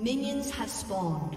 Minions have spawned.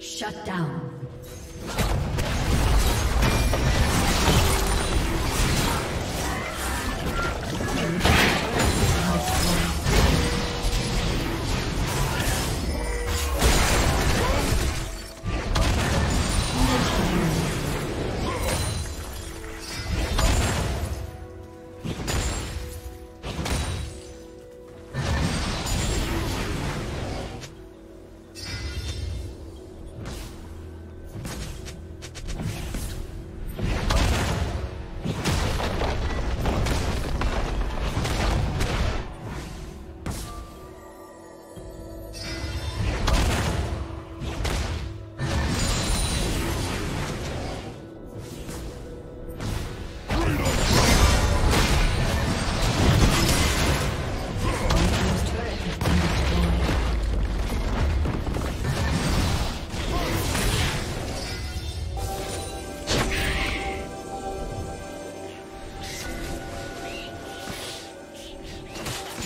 Shut down.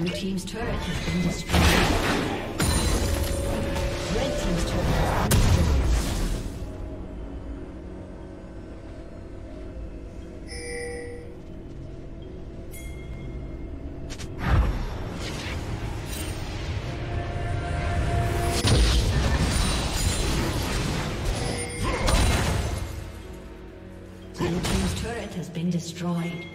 Blue team's turret has been destroyed. Red team's turret has been destroyed. Destroyed.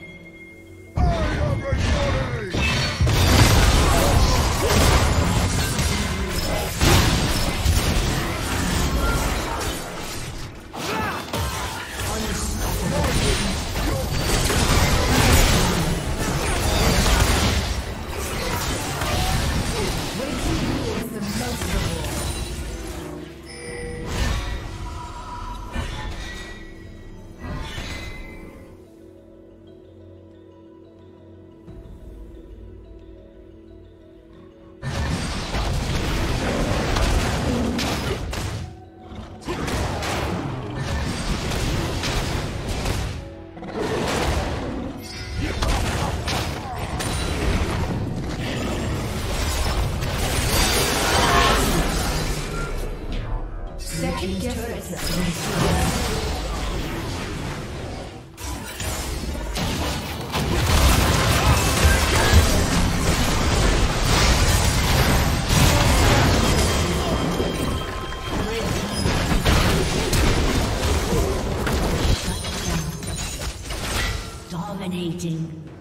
Dominating.